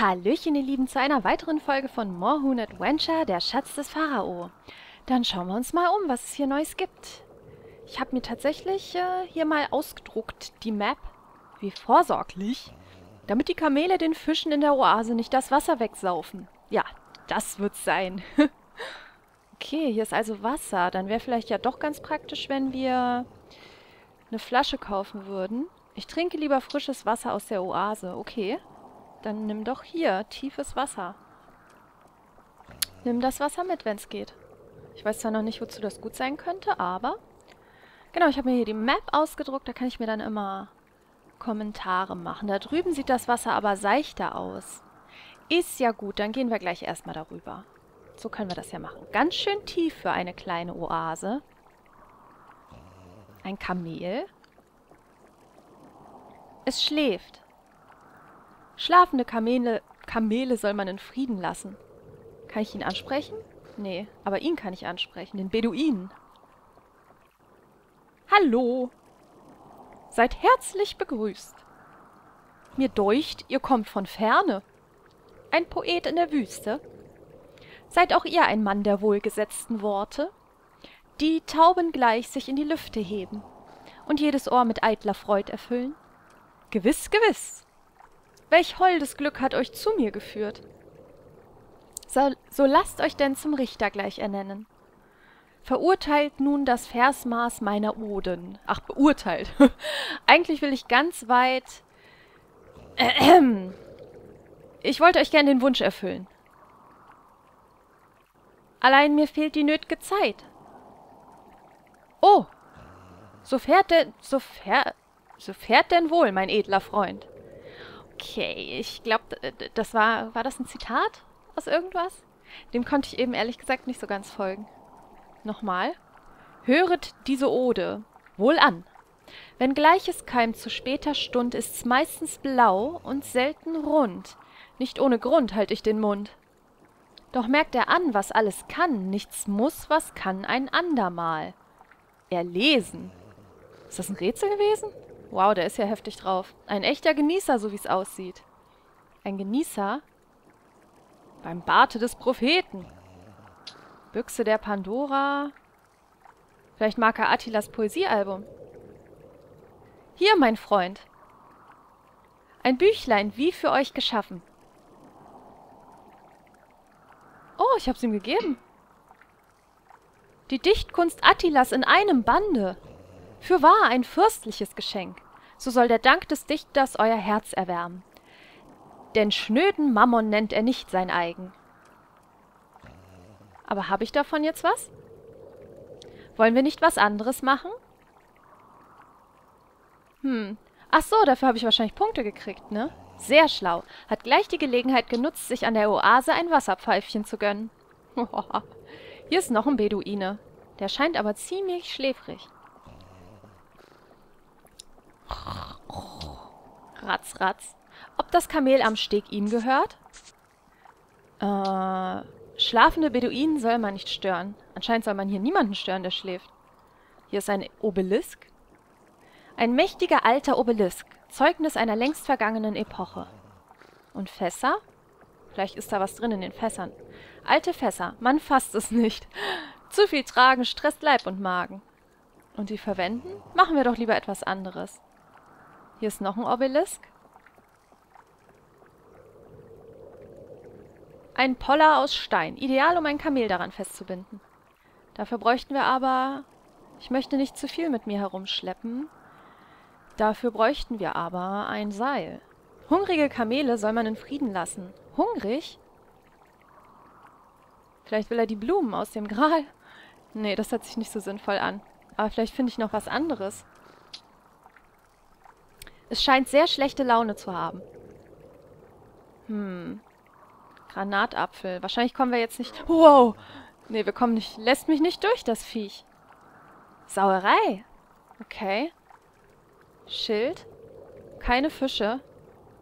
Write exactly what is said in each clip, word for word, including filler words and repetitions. Hallöchen, ihr Lieben, zu einer weiteren Folge von Moorhuhn Adventure, der Schatz des Pharao. Dann schauen wir uns mal um, was es hier Neues gibt. Ich habe mir tatsächlich äh, hier mal ausgedruckt, die Map. Wie vorsorglich. Damit die Kamele den Fischen in der Oase nicht das Wasser wegsaufen. Ja, das wird's sein. Okay, hier ist also Wasser. Dann wäre vielleicht ja doch ganz praktisch, wenn wir eine Flasche kaufen würden. Ich trinke lieber frisches Wasser aus der Oase. Okay. Dann nimm doch hier tiefes Wasser. Nimm das Wasser mit, wenn es geht. Ich weiß zwar noch nicht, wozu das gut sein könnte, aber... Genau, ich habe mir hier die Map ausgedruckt. Da kann ich mir dann immer Kommentare machen. Da drüben sieht das Wasser aber seichter aus. Ist ja gut, dann gehen wir gleich erstmal darüber. So können wir das ja machen. Ganz schön tief für eine kleine Oase. Ein Kamel. Es schläft. Schlafende Kamele, Kamele soll man in Frieden lassen. Kann ich ihn ansprechen? Nee, aber ihn kann ich ansprechen, den Beduinen. Hallo! Seid herzlich begrüßt. Mir deucht, ihr kommt von ferne. Ein Poet in der Wüste. Seid auch ihr ein Mann der wohlgesetzten Worte, die taubengleich sich in die Lüfte heben und jedes Ohr mit eitler Freud erfüllen? Gewiss, gewiss! Welch holdes Glück hat euch zu mir geführt? So, so lasst euch denn zum Richter gleich ernennen. Verurteilt nun das Versmaß meiner Oden. Ach, beurteilt. Eigentlich will ich ganz weit... Ich wollte euch gern den Wunsch erfüllen. Allein mir fehlt die nötige Zeit. Oh, so fährt denn... So fährt, so fährt denn wohl, mein edler Freund. Okay, ich glaube, das war... War das ein Zitat aus irgendwas? Dem konnte ich eben ehrlich gesagt nicht so ganz folgen. Nochmal. Höret diese Ode. Wohl an. Wenn Gleiches keimt zu später Stund, ist's meistens blau und selten rund. Nicht ohne Grund halt ich den Mund. Doch merkt er an, was alles kann. Nichts muss, was kann ein andermal. Erlesen. Ist das ein Rätsel gewesen? Wow, der ist ja heftig drauf. Ein echter Genießer, so wie es aussieht. Ein Genießer? Beim Barte des Propheten. Büchse der Pandora. Vielleicht mag er Attilas Poesiealbum. Hier, mein Freund. Ein Büchlein, wie für euch geschaffen. Oh, ich hab's ihm gegeben. Die Dichtkunst Attilas in einem Bande. Fürwahr ein fürstliches Geschenk, so soll der Dank des Dichters euer Herz erwärmen. Denn schnöden Mammon nennt er nicht sein eigen. Aber habe ich davon jetzt was? Wollen wir nicht was anderes machen? Hm, ach so, dafür habe ich wahrscheinlich Punkte gekriegt, ne? Sehr schlau, hat gleich die Gelegenheit genutzt, sich an der Oase ein Wasserpfeifchen zu gönnen. Hier ist noch ein Beduine, der scheint aber ziemlich schläfrig. Ratz, ratz. Ob das Kamel am Steg ihm gehört? Äh, schlafende Beduinen soll man nicht stören. Anscheinend soll man hier niemanden stören, der schläft. Hier ist ein Obelisk. Ein mächtiger alter Obelisk. Zeugnis einer längst vergangenen Epoche. Und Fässer? Vielleicht ist da was drin in den Fässern. Alte Fässer. Man fasst es nicht. Zu viel tragen stresst Leib und Magen. Und die verwenden? Machen wir doch lieber etwas anderes. Hier ist noch ein Obelisk. Ein Poller aus Stein. Ideal, um ein Kamel daran festzubinden. Dafür bräuchten wir aber... Ich möchte nicht zu viel mit mir herumschleppen. Dafür bräuchten wir aber ein Seil. Hungrige Kamele soll man in Frieden lassen. Hungrig? Vielleicht will er die Blumen aus dem Gral. Nee, das hört sich nicht so sinnvoll an. Aber vielleicht finde ich noch was anderes. Es scheint sehr schlechte Laune zu haben. Hm. Granatapfel. Wahrscheinlich kommen wir jetzt nicht... Wow! Nee, wir kommen nicht... Lässt mich nicht durch, das Viech. Sauerei. Okay. Schild. Keine Fische.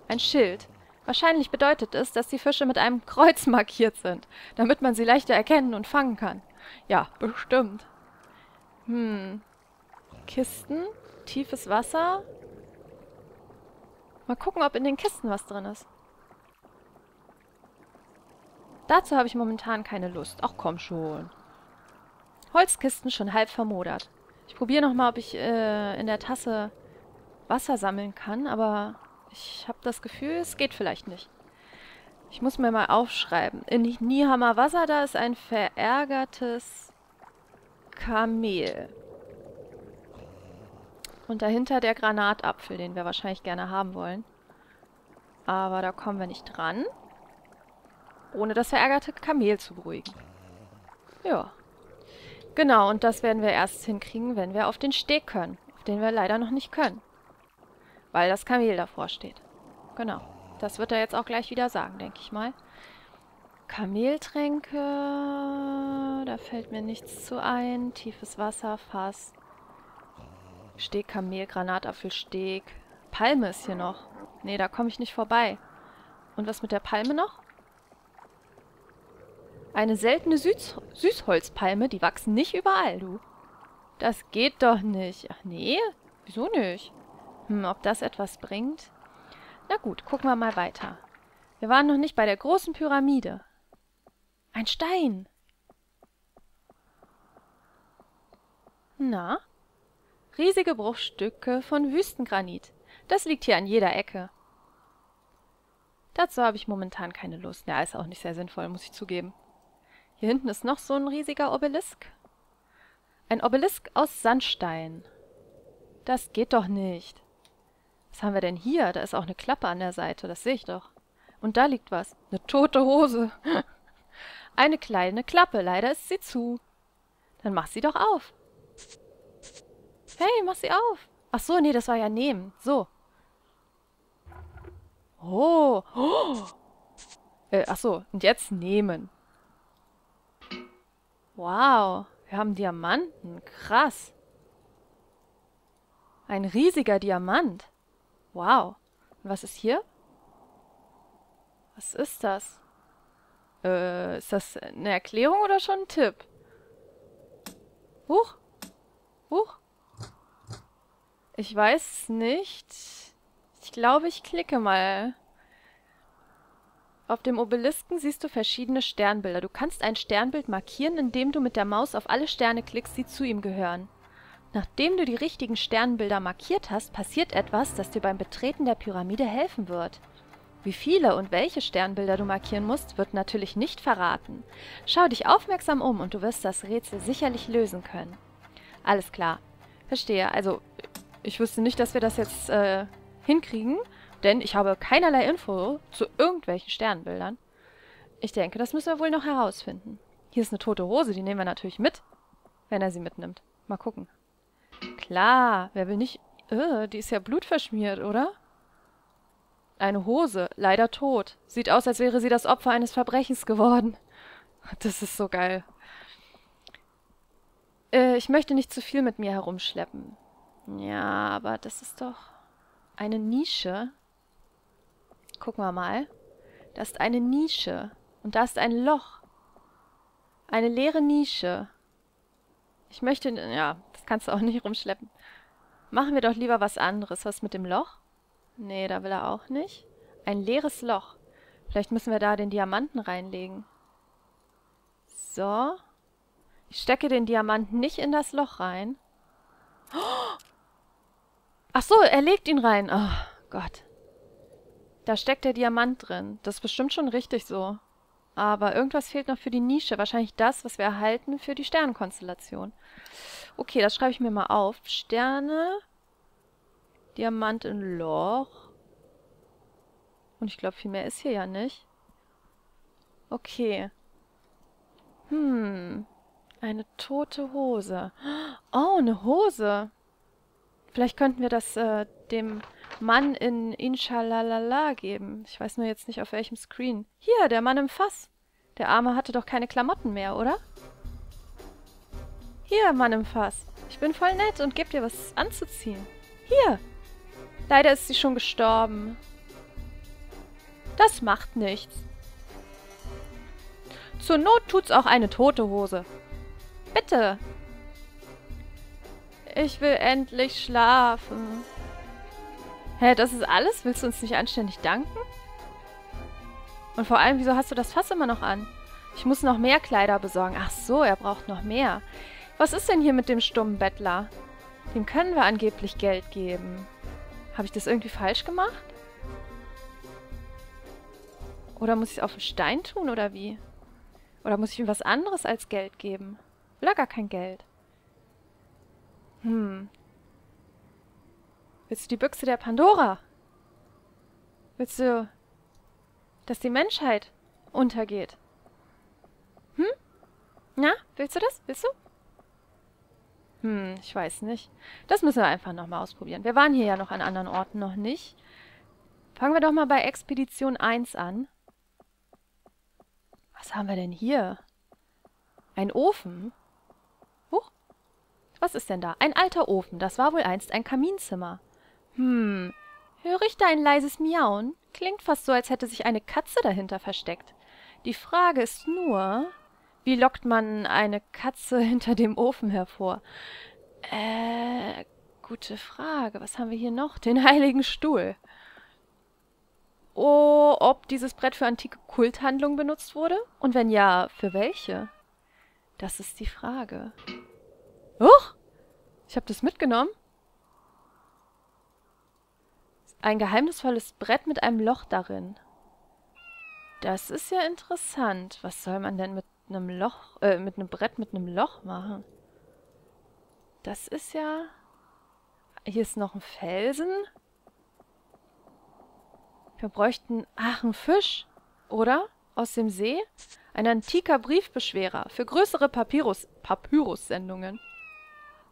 Ein Schild. Wahrscheinlich bedeutet es, dass die Fische mit einem Kreuz markiert sind, damit man sie leichter erkennen und fangen kann. Ja, bestimmt. Hm. Kisten. Tiefes Wasser. Mal gucken, ob in den Kisten was drin ist. Dazu habe ich momentan keine Lust. Ach komm schon. Holzkisten schon halb vermodert. Ich probiere nochmal, ob ich äh, in der Tasse Wasser sammeln kann, aber ich habe das Gefühl, es geht vielleicht nicht. Ich muss mir mal aufschreiben. In Nihammer Wasser, da ist ein verärgertes Kamel. Und dahinter der Granatapfel, den wir wahrscheinlich gerne haben wollen. Aber da kommen wir nicht dran. Ohne das verärgerte Kamel zu beruhigen. Ja. Genau, und das werden wir erst hinkriegen, wenn wir auf den Steg können. Auf den wir leider noch nicht können. Weil das Kamel davor steht. Genau. Das wird er jetzt auch gleich wieder sagen, denke ich mal. Kameltränke. Da fällt mir nichts zu ein. Tiefes Wasser, Fass. Steg, Kamel, Granatapfelsteg. Palme ist hier noch. Nee, da komme ich nicht vorbei. Und was mit der Palme noch? Eine seltene Süß Süßholzpalme, die wachsen nicht überall, du. Das geht doch nicht. Ach nee, wieso nicht? Hm, ob das etwas bringt? Na gut, gucken wir mal weiter. Wir waren noch nicht bei der großen Pyramide. Ein Stein. Na? Riesige Bruchstücke von Wüstengranit. Das liegt hier an jeder Ecke. Dazu habe ich momentan keine Lust. Ja, ist auch nicht sehr sinnvoll, muss ich zugeben. Hier hinten ist noch so ein riesiger Obelisk. Ein Obelisk aus Sandstein. Das geht doch nicht. Was haben wir denn hier? Da ist auch eine Klappe an der Seite, das sehe ich doch. Und da liegt was. Eine tote Hose. Eine kleine Klappe, leider ist sie zu. Dann mach sie doch auf. Hey, mach sie auf. Ach so, nee, das war ja nehmen. So. Oh. oh. Äh, ach so, und jetzt nehmen. Wow, wir haben Diamanten. Krass. Ein riesiger Diamant. Wow. Und was ist hier? Was ist das? Äh, ist das eine Erklärung oder schon ein Tipp? Huch. Huch. Ich weiß nicht. Ich glaube, ich klicke mal. Auf dem Obelisken siehst du verschiedene Sternbilder. Du kannst ein Sternbild markieren, indem du mit der Maus auf alle Sterne klickst, die zu ihm gehören. Nachdem du die richtigen Sternbilder markiert hast, passiert etwas, das dir beim Betreten der Pyramide helfen wird. Wie viele und welche Sternbilder du markieren musst, wird natürlich nicht verraten. Schau dich aufmerksam um und du wirst das Rätsel sicherlich lösen können. Alles klar. Verstehe. Also, ich wüsste nicht, dass wir das jetzt äh, hinkriegen, denn ich habe keinerlei Info zu irgendwelchen Sternbildern. Ich denke, das müssen wir wohl noch herausfinden. Hier ist eine tote Hose, die nehmen wir natürlich mit, wenn er sie mitnimmt. Mal gucken. Klar, wer will nicht... Äh, die ist ja blutverschmiert, oder? Eine Hose, leider tot. Sieht aus, als wäre sie das Opfer eines Verbrechens geworden. Das ist so geil. Äh, ich möchte nicht zu viel mit mir herumschleppen. Ja, aber das ist doch eine Nische. Gucken wir mal. Da ist eine Nische. Und da ist ein Loch. Eine leere Nische. Ich möchte... Ja, das kannst du auch nicht rumschleppen. Machen wir doch lieber was anderes. Was mit dem Loch? Nee, da will er auch nicht. Ein leeres Loch. Vielleicht müssen wir da den Diamanten reinlegen. So. Ich stecke den Diamanten nicht in das Loch rein. Oh! Ach so, er legt ihn rein. Oh Gott. Da steckt der Diamant drin. Das ist bestimmt schon richtig so. Aber irgendwas fehlt noch für die Nische. Wahrscheinlich das, was wir erhalten für die Sternenkonstellation. Okay, das schreibe ich mir mal auf. Sterne. Diamant in Loch. Und ich glaube, viel mehr ist hier ja nicht. Okay. Hm. Eine tote Hose. Oh, eine Hose. Vielleicht könnten wir das äh, dem Mann in Inshalalala geben. Ich weiß nur jetzt nicht, auf welchem Screen. Hier, der Mann im Fass. Der Arme hatte doch keine Klamotten mehr, oder? Hier, Mann im Fass. Ich bin voll nett und geb dir was anzuziehen. Hier. Leider ist sie schon gestorben. Das macht nichts. Zur Not tut's auch eine tote Hose. Bitte. Ich will endlich schlafen. Hä, das ist alles? Willst du uns nicht anständig danken? Und vor allem, wieso hast du das Fass immer noch an? Ich muss noch mehr Kleider besorgen. Ach so, er braucht noch mehr. Was ist denn hier mit dem stummen Bettler? Dem können wir angeblich Geld geben. Habe ich das irgendwie falsch gemacht? Oder muss ich es auf den Stein tun, oder wie? Oder muss ich ihm was anderes als Geld geben? Will er gar kein Geld. Hm. Willst du die Büchse der Pandora? Willst du, dass die Menschheit untergeht? Hm? Na, willst du das? Willst du? Hm, ich weiß nicht. Das müssen wir einfach nochmal ausprobieren. Wir waren hier ja noch an anderen Orten noch nicht. Fangen wir doch mal bei Expedition eins an. Was haben wir denn hier? Ein Ofen? Huch. Was ist denn da? Ein alter Ofen. Das war wohl einst ein Kaminzimmer. Hm. Höre ich da ein leises Miauen? Klingt fast so, als hätte sich eine Katze dahinter versteckt. Die Frage ist nur, wie lockt man eine Katze hinter dem Ofen hervor? Äh, gute Frage. Was haben wir hier noch? Den Heiligen Stuhl. Oh, ob dieses Brett für antike Kulthandlungen benutzt wurde? Und wenn ja, für welche? Das ist die Frage. Huch! Ich habe das mitgenommen. Ein geheimnisvolles Brett mit einem Loch darin. Das ist ja interessant. Was soll man denn mit einem Loch, äh, mit einem Brett mit einem Loch machen? Das ist ja... Hier ist noch ein Felsen. Wir bräuchten... Ach, einen Fisch, oder? Aus dem See? Ein antiker Briefbeschwerer für größere Papyrus, Papyrus-Sendungen.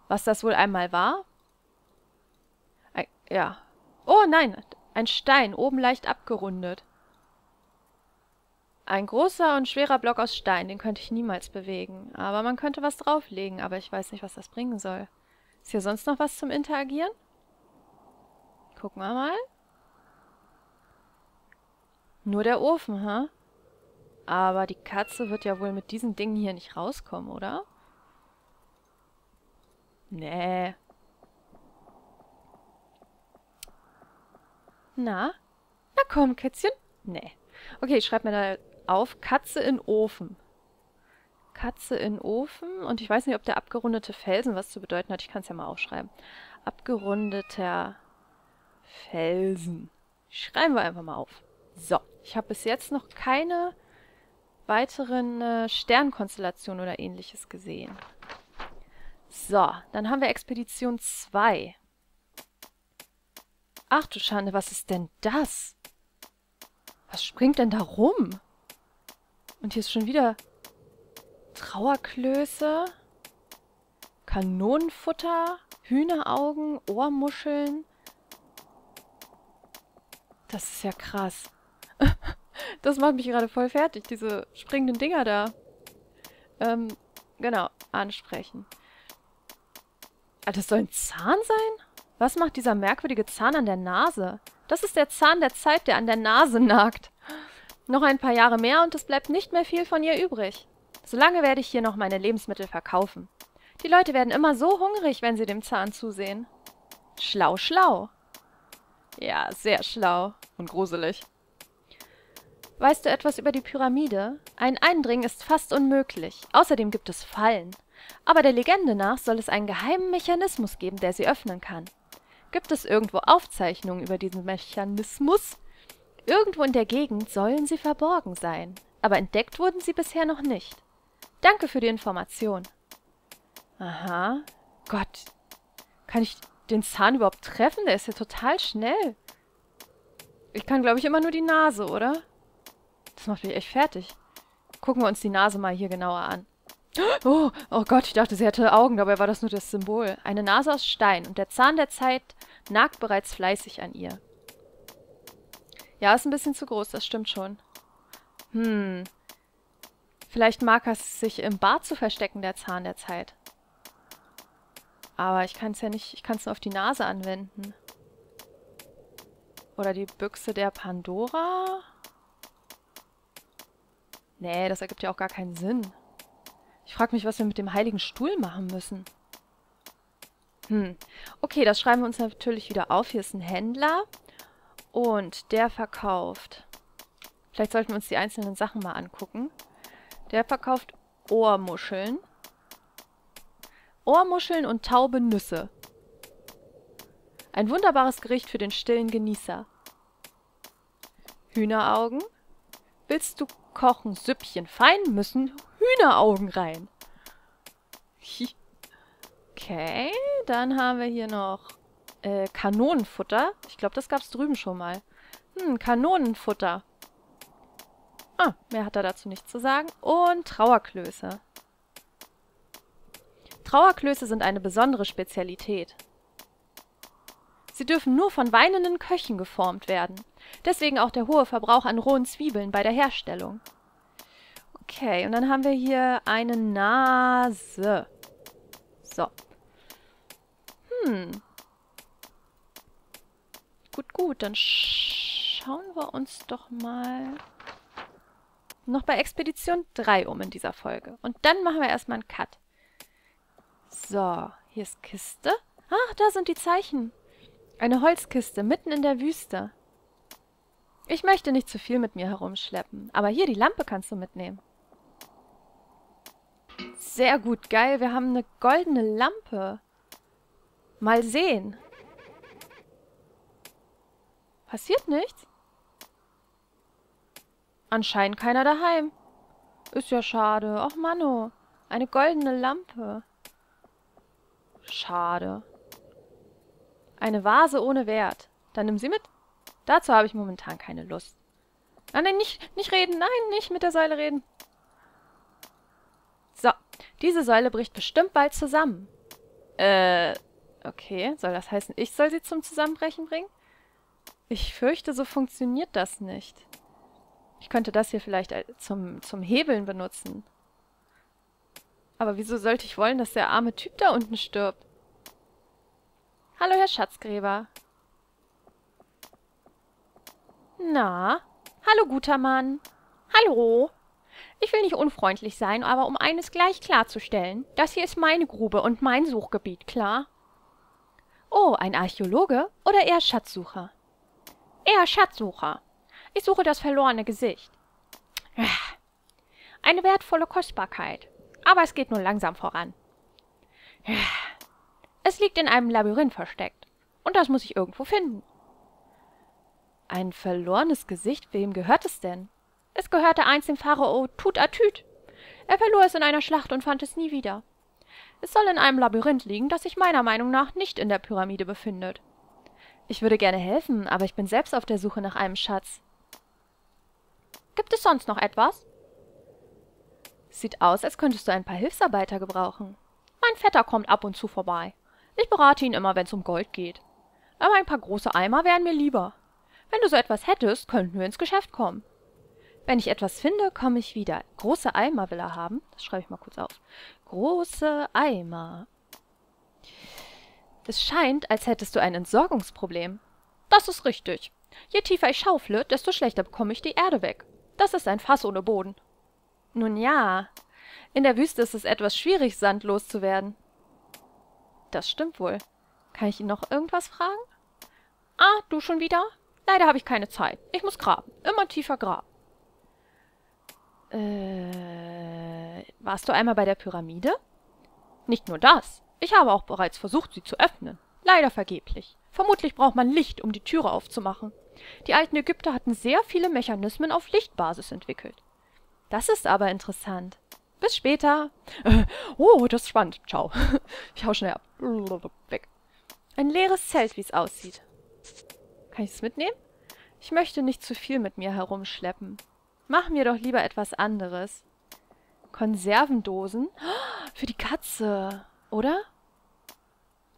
Was das wohl einmal war? Ein, ja. Oh nein, ein Stein, oben leicht abgerundet. Ein großer und schwerer Block aus Stein, den könnte ich niemals bewegen. Aber man könnte was drauflegen, aber ich weiß nicht, was das bringen soll. Ist hier sonst noch was zum Interagieren? Gucken wir mal. Nur der Ofen, hä? Aber die Katze wird ja wohl mit diesen Dingen hier nicht rauskommen, oder? Nee. Na? Na komm, Kätzchen. Nee. Okay, ich schreibe mir da auf, Katze in Ofen. Katze in Ofen. Und ich weiß nicht, ob der abgerundete Felsen was zu bedeuten hat. Ich kann es ja mal aufschreiben. Abgerundeter Felsen. Schreiben wir einfach mal auf. So, ich habe bis jetzt noch keine weiteren äh, Sternkonstellationen oder ähnliches gesehen. So, dann haben wir Expedition zwei. Ach du Schande, was ist denn das? Was springt denn da rum? Und hier ist schon wieder Trauerklöße, Kanonenfutter, Hühneraugen, Ohrmuscheln. Das ist ja krass. Das macht mich gerade voll fertig, diese springenden Dinger da. Ähm, genau, ansprechen. Ah, das soll ein Zahn sein? Was macht dieser merkwürdige Zahn an der Nase? Das ist der Zahn der Zeit, der an der Nase nagt. Noch ein paar Jahre mehr und es bleibt nicht mehr viel von ihr übrig. Solange werde ich hier noch meine Lebensmittel verkaufen. Die Leute werden immer so hungrig, wenn sie dem Zahn zusehen. Schlau, schlau. Ja, sehr schlau und gruselig. Weißt du etwas über die Pyramide? Ein Eindringen ist fast unmöglich. Außerdem gibt es Fallen. Aber der Legende nach soll es einen geheimen Mechanismus geben, der sie öffnen kann. Gibt es irgendwo Aufzeichnungen über diesen Mechanismus? Irgendwo in der Gegend sollen sie verborgen sein. Aber entdeckt wurden sie bisher noch nicht. Danke für die Information. Aha. Gott. Kann ich den Zahn überhaupt treffen? Der ist ja total schnell. Ich kann, glaube ich, immer nur die Nase, oder? Das macht mich echt fertig. Gucken wir uns die Nase mal hier genauer an. Oh, oh Gott, ich dachte, sie hätte Augen, dabei war das nur das Symbol. Eine Nase aus Stein und der Zahn der Zeit nagt bereits fleißig an ihr. Ja, ist ein bisschen zu groß, das stimmt schon. Hm. Vielleicht mag es sich im Bart zu verstecken, der Zahn der Zeit. Aber ich kann es ja nicht, ich kann es nur auf die Nase anwenden. Oder die Büchse der Pandora? Nee, das ergibt ja auch gar keinen Sinn. Ich frage mich, was wir mit dem Heiligen Stuhl machen müssen. Hm. Okay, das schreiben wir uns natürlich wieder auf. Hier ist ein Händler. Und der verkauft Vielleicht sollten wir uns die einzelnen Sachen mal angucken. Der verkauft Ohrmuscheln. Ohrmuscheln und taube Nüsse. Ein wunderbares Gericht für den stillen Genießer. Hühneraugen. Willst du kochen Süppchen fein, müssen Hühneraugen rein. Okay, dann haben wir hier noch äh, Kanonenfutter. Ich glaube, das gab es drüben schon mal. Hm, Kanonenfutter. Ah, mehr hat er dazu nicht zu sagen. Und Trauerklöße. Trauerklöße sind eine besondere Spezialität. Sie dürfen nur von weinenden Köchen geformt werden. Deswegen auch der hohe Verbrauch an rohen Zwiebeln bei der Herstellung. Okay, und dann haben wir hier eine Nase. So. Hm. Gut, gut, dann sch- schauen wir uns doch mal noch bei Expedition drei um in dieser Folge. Und dann machen wir erstmal einen Cut. So, hier ist Kiste. Ach, da sind die Zeichen. Eine Holzkiste mitten in der Wüste. Ich möchte nicht zu viel mit mir herumschleppen, aber hier die Lampe kannst du mitnehmen. Sehr gut, geil. Wir haben eine goldene Lampe. Mal sehen. Passiert nichts? Anscheinend keiner daheim. Ist ja schade. Och, Manno. Eine goldene Lampe. Schade. Eine Vase ohne Wert. Dann nimm sie mit. Dazu habe ich momentan keine Lust. Ah, nein, nicht, nicht reden. Nein, nicht mit der Säule reden. So. Diese Säule bricht bestimmt bald zusammen. Äh, okay. Soll das heißen, ich soll sie zum Zusammenbrechen bringen? Ich fürchte, so funktioniert das nicht. Ich könnte das hier vielleicht zum, zum Hebeln benutzen. Aber wieso sollte ich wollen, dass der arme Typ da unten stirbt? Hallo, Herr Schatzgräber. Na? Hallo, guter Mann. Hallo. Ich will nicht unfreundlich sein, aber um eines gleich klarzustellen. Das hier ist meine Grube und mein Suchgebiet, klar? Oh, ein Archäologe oder eher Schatzsucher? Eher Schatzsucher. Ich suche das verlorene Gesicht. Eine wertvolle Kostbarkeit. Aber es geht nur langsam voran. Es liegt in einem Labyrinth versteckt. Und das muss ich irgendwo finden. Ein verlorenes Gesicht? Wem gehört es denn? Es gehörte einst dem Pharao Tutatüt. Er verlor es in einer Schlacht und fand es nie wieder. Es soll in einem Labyrinth liegen, das sich meiner Meinung nach nicht in der Pyramide befindet. Ich würde gerne helfen, aber ich bin selbst auf der Suche nach einem Schatz. Gibt es sonst noch etwas? Sieht aus, als könntest du ein paar Hilfsarbeiter gebrauchen. Mein Vetter kommt ab und zu vorbei. Ich berate ihn immer, wenn es um Gold geht. Aber ein paar große Eimer wären mir lieber. Wenn du so etwas hättest, könnten wir ins Geschäft kommen. Wenn ich etwas finde, komme ich wieder. Große Eimer will er haben. Das schreibe ich mal kurz auf. Große Eimer. Es scheint, als hättest du ein Entsorgungsproblem. Das ist richtig. Je tiefer ich schaufle, desto schlechter bekomme ich die Erde weg. Das ist ein Fass ohne Boden. Nun ja. In der Wüste ist es etwas schwierig, Sand loszuwerden. Das stimmt wohl. Kann ich ihn noch irgendwas fragen? Ah, du schon wieder? Leider habe ich keine Zeit. Ich muss graben. Immer tiefer graben. Äh, warst du einmal bei der Pyramide? Nicht nur das. Ich habe auch bereits versucht, sie zu öffnen. Leider vergeblich. Vermutlich braucht man Licht, um die Türe aufzumachen. Die alten Ägypter hatten sehr viele Mechanismen auf Lichtbasis entwickelt. Das ist aber interessant. Bis später. Oh, das ist spannend. Ciao. Ich hau schnell ab. Weg. Ein leeres Zelt, wie es aussieht. Kann ich es mitnehmen? Ich möchte nicht zu viel mit mir herumschleppen. Mach mir doch lieber etwas anderes. Konservendosen? Für die Katze, oder?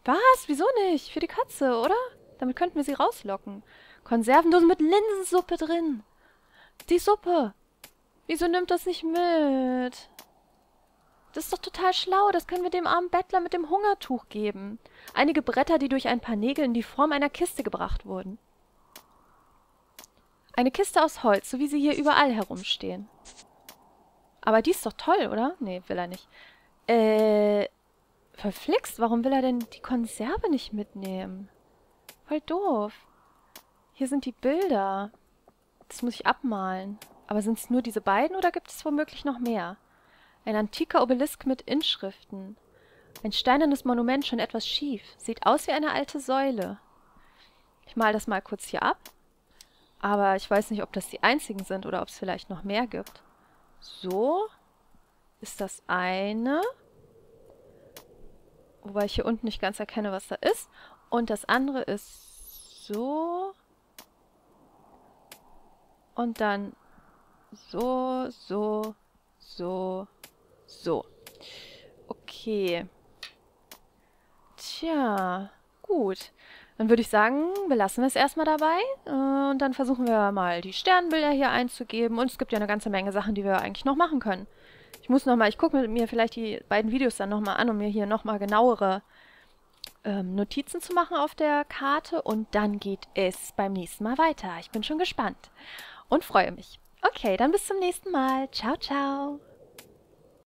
Was? Wieso nicht? Für die Katze, oder? Damit könnten wir sie rauslocken. Konservendosen mit Linsensuppe drin. Die Suppe. Wieso nimmt das nicht mit? Das ist doch total schlau. Das können wir dem armen Bettler mit dem Hungertuch geben. Einige Bretter, die durch ein paar Nägel in die Form einer Kiste gebracht wurden. Eine Kiste aus Holz, so wie sie hier überall herumstehen. Aber die ist doch toll, oder? Nee, will er nicht. Äh... Verflixt, warum will er denn die Konserve nicht mitnehmen? Voll doof. Hier sind die Bilder. Das muss ich abmalen. Aber sind es nur diese beiden oder gibt es womöglich noch mehr? Ein antiker Obelisk mit Inschriften. Ein steinernes Monument, schon etwas schief. Sieht aus wie eine alte Säule. Ich male das mal kurz hier ab. Aber ich weiß nicht, ob das die einzigen sind oder ob es vielleicht noch mehr gibt. So. Ist das eine? Wobei ich hier unten nicht ganz erkenne, was da ist. Und das andere ist so. Und dann so, so, so, so. Okay. Tja, gut. Dann würde ich sagen, belassen wir es erstmal dabei. Und dann versuchen wir mal, die Sternbilder hier einzugeben. Und es gibt ja eine ganze Menge Sachen, die wir eigentlich noch machen können. Ich muss nochmal, ich gucke mir vielleicht die beiden Videos dann nochmal an, um mir hier nochmal genauere ähm, Notizen zu machen auf der Karte. Und dann geht es beim nächsten Mal weiter. Ich bin schon gespannt und freue mich. Okay, dann bis zum nächsten Mal. Ciao, ciao.